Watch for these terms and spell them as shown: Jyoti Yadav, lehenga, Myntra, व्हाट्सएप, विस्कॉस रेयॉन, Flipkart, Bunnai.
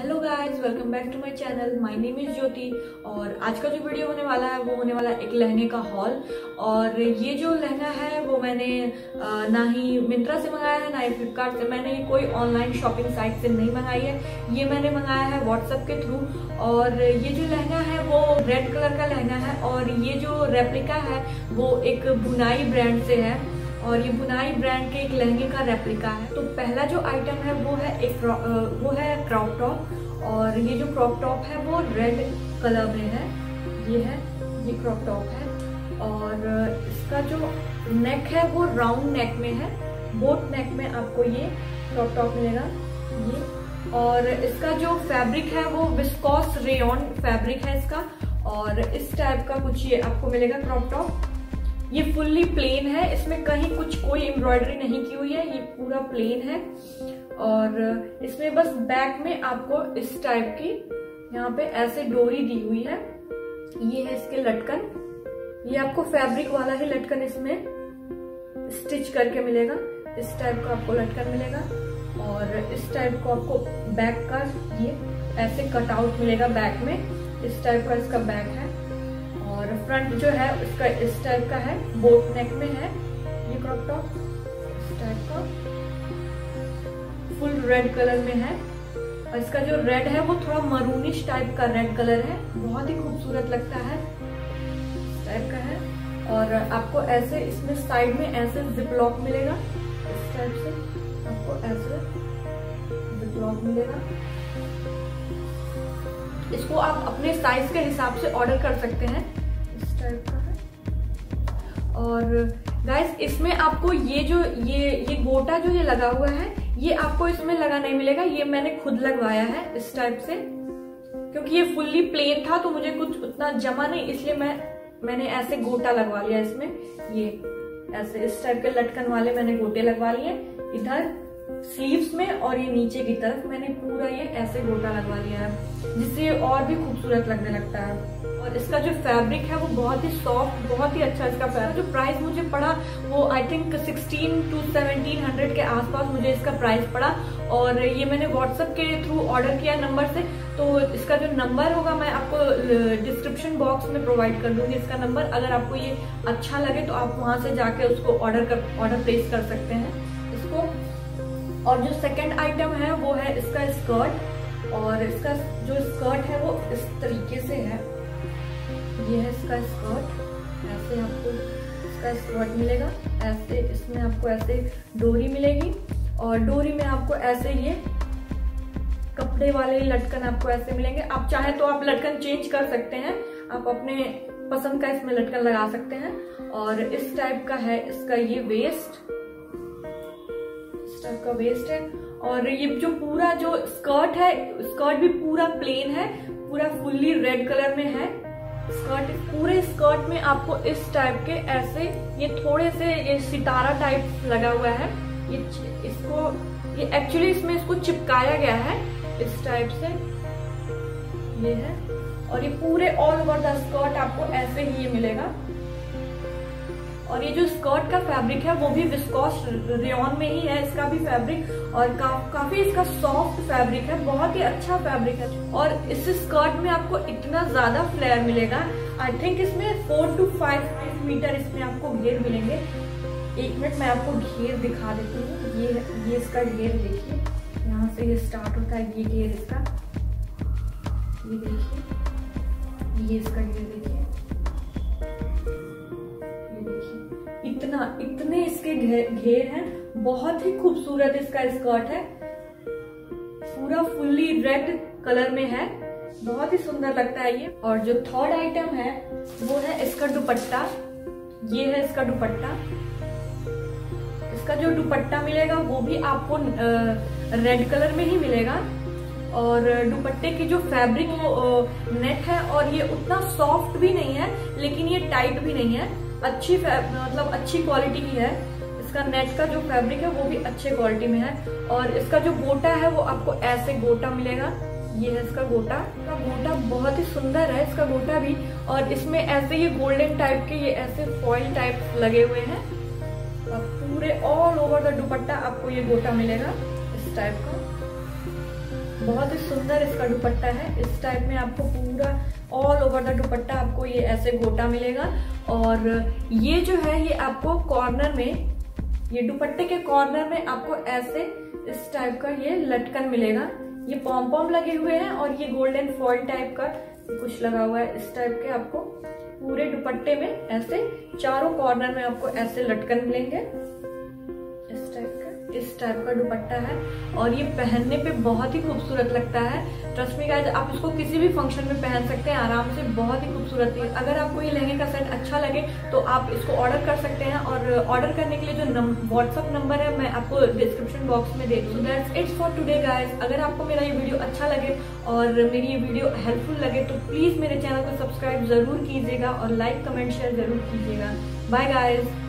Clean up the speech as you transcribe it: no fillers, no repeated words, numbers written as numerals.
Hello guys, welcome back to my channel. My name is Jyoti और आज का जो वीडियो होने वाला है वो होने वाला है एक लहंगे का हॉल। और ये जो लहंगा है वो मैंने ना ही मिंत्रा से मंगाया है ना ही फ्लिपकार्ट से। मैंने कोई ऑनलाइन शॉपिंग साइट से नहीं मंगाई है, ये मैंने मंगाया है व्हाट्सएप के थ्रू। और ये जो लहंगा है वो रेड कलर का लहंगा है और ये जो रेप्लिका है वो एक बुनाई ब्रांड से है और ये बुनाई ब्रांड के एक लहंगे का रेप्लिका है। तो पहला जो आइटम है वो है क्रॉप टॉप। और ये जो क्रॉप टॉप है वो रेड कलर में है, ये क्रॉप टॉप है। और इसका जो नेक है वो राउंड नेक में है, बोट नेक में आपको ये क्रॉप टॉप मिलेगा ये। और इसका जो फैब्रिक है वो विस्कॉस रेयॉन फैब्रिक है इसका। और इस टाइप का कुछ ये आपको मिलेगा क्रॉप टॉप। ये फुल्ली प्लेन है, इसमें कहीं कोई एम्ब्रॉयडरी नहीं की हुई है, ये पूरा प्लेन है। और इसमें बस बैक में आपको इस टाइप की यहाँ पे ऐसे डोरी दी हुई है, ये है इसके लटकन। ये आपको फैब्रिक वाला ही लटकन इसमें स्टिच करके मिलेगा, इस टाइप का आपको लटकन मिलेगा। और इस टाइप को आपको बैक का ये ऐसे कटआउट मिलेगा, बैक में इस टाइप का इसका बैक है। और फ्रंट जो है उसका इस टाइप का है, बोट नेक में है ये क्रॉप टॉप, इस टाइप का फुल रेड कलर में है। और इसका जो रेड है वो थोड़ा मरूनिश टाइप का रेड कलर है, बहुत ही खूबसूरत लगता है, इस टाइप का है। और आपको ऐसे इसमें साइड में ऐसे जिपलॉक मिलेगा, इस टाइप से आपको ऐसे जिपलॉक मिलेगा। इसको आप अपने साइज के हिसाब से ऑर्डर कर सकते हैं, इस टाइप का है। और गाइस इसमें आपको ये जो ये गोटा जो ये लगा हुआ है ये आपको इसमें लगा नहीं मिलेगा, ये मैंने खुद लगवाया है इस टाइप से। क्योंकि ये फुल्ली प्लेन था तो मुझे कुछ उतना जमा नहीं, इसलिए मैंने ऐसे गोटा लगवा लिया इसमें। ये ऐसे इस टाइप के लटकन वाले मैंने गोटे लगवा लिए इधर स्लीव्स में, और ये नीचे की तरफ मैंने पूरा ये ऐसे गोटा लगवा लिया है, जिससे ये और भी खूबसूरत लगने लगता है। और इसका जो फैब्रिक है वो बहुत ही सॉफ्ट, बहुत ही अच्छा इसका फैब्रिक। जो प्राइस मुझे पड़ा वो आई थिंक 1600 to 1700 के आसपास मुझे इसका प्राइस पड़ा। और ये मैंने व्हाट्सएप के थ्रू ऑर्डर किया नंबर से, तो इसका जो नंबर होगा मैं आपको डिस्क्रिप्शन बॉक्स में प्रोवाइड कर दूंगी इसका नंबर। अगर आपको ये अच्छा लगे तो आप वहाँ से जाके उसको ऑर्डर प्लेस कर सकते हैं इसको। और जो सेकंड आइटम है वो है इसका स्कर्ट। और इसका जो स्कर्ट है वो इस तरीके से है, ये है इसका स्कर्ट। ऐसे आपको इसका स्कर्ट मिलेगा, ऐसे इसमें आपको ऐसे डोरी मिलेगी और डोरी में आपको ऐसे ये कपड़े वाले लटकन आपको ऐसे मिलेंगे। आप चाहे तो आप लटकन चेंज कर सकते हैं, आप अपने पसंद का इसमें लटकन लगा सकते हैं। और इस टाइप का है इसका ये वेस्ट, टाइप का वेस्ट है। और ये जो पूरा जो स्कर्ट है, स्कर्ट भी पूरा प्लेन है, पूरा फुल्ली रेड कलर में है स्कर्ट। पूरे स्कर्ट में आपको इस टाइप के ऐसे ये थोड़े से ये सितारा टाइप लगा हुआ है, ये इसको ये एक्चुअली इसमें इसको चिपकाया गया है इस टाइप से, ये है। और ये पूरे ऑल ओवर द स्कर्ट आपको ऐसे ही ये मिलेगा। और ये जो स्कर्ट का फैब्रिक है वो भी विस्कॉस रेयॉन में ही है इसका भी फैब्रिक। और काफी इसका सॉफ्ट फैब्रिक है, बहुत ही अच्छा फैब्रिक है। और इस स्कर्ट में आपको इतना ज्यादा फ्लेयर मिलेगा, आई थिंक इसमें 4 to 5 मीटर इसमें आपको घेर मिलेंगे। एक मिनट मैं आपको घेर दिखा देती हूँ, ये इसका घेर देखिए, यहाँ से ये स्टार्ट होता है ये घेर इसका, ये देखिए, ये इसका घेर देखिए, इतने इसके घेर हैं। बहुत ही खूबसूरत इसका स्कर्ट है, पूरा फुल्ली रेड कलर में है, बहुत ही सुंदर लगता है ये। और जो थर्ड आइटम है वो है इसका दुपट्टा, ये है इसका दुपट्टा। इसका जो दुपट्टा मिलेगा वो भी आपको रेड कलर में ही मिलेगा। और दुपट्टे की जो फैब्रिक नेट है और ये उतना सॉफ्ट भी नहीं है लेकिन ये टाइट भी नहीं है, अच्छी मतलब अच्छी क्वालिटी की है। इसका नेट का जो फैब्रिक है वो भी अच्छे क्वालिटी में है। और इसका जो गोटा है वो आपको ऐसे गोटा मिलेगा, ये है इसका गोटा। इसका गोटा बहुत ही सुंदर है इसका गोटा भी। और इसमें ऐसे ये गोल्डन टाइप के ये ऐसे फॉइल टाइप लगे हुए हैं। और पूरे ऑल ओवर द दुपट्टा आपको ये गोटा मिलेगा इस टाइप का, बहुत ही सुंदर इसका दुपट्टा है। इस टाइप में आपको पूरा ऑल ओवर द दुपट्टा आपको ये ऐसे गोटा मिलेगा। और ये जो है ये आपको कॉर्नर में, ये दुपट्टे के कॉर्नर में आपको ऐसे इस टाइप का ये लटकन मिलेगा। ये पॉम पॉम लगे हुए हैं और ये गोल्डन फॉल टाइप का कुछ लगा हुआ है। इस टाइप के आपको पूरे दुपट्टे में ऐसे चारों कॉर्नर में आपको ऐसे लटकन मिलेंगे। इस टाइप का दुपट्टा है और ये पहनने पे बहुत ही खूबसूरत लगता है। ट्रस्ट मी गाइस, आप इसको किसी भी फंक्शन में पहन सकते हैं आराम से, बहुत ही खूबसूरत है। अगर आपको ये लहंगे का सेट अच्छा लगे तो आप इसको ऑर्डर कर सकते हैं और ऑर्डर करने के लिए जो व्हाट्सअप नंबर है मैं आपको डिस्क्रिप्शन बॉक्स में दे दूँ। That's it's for today guys. अगर आपको मेरा ये वीडियो अच्छा लगे और मेरी ये वीडियो हेल्पफुल लगे तो प्लीज़ मेरे चैनल को सब्सक्राइब जरूर कीजिएगा और लाइक कमेंट शेयर जरूर कीजिएगा। Bye guys.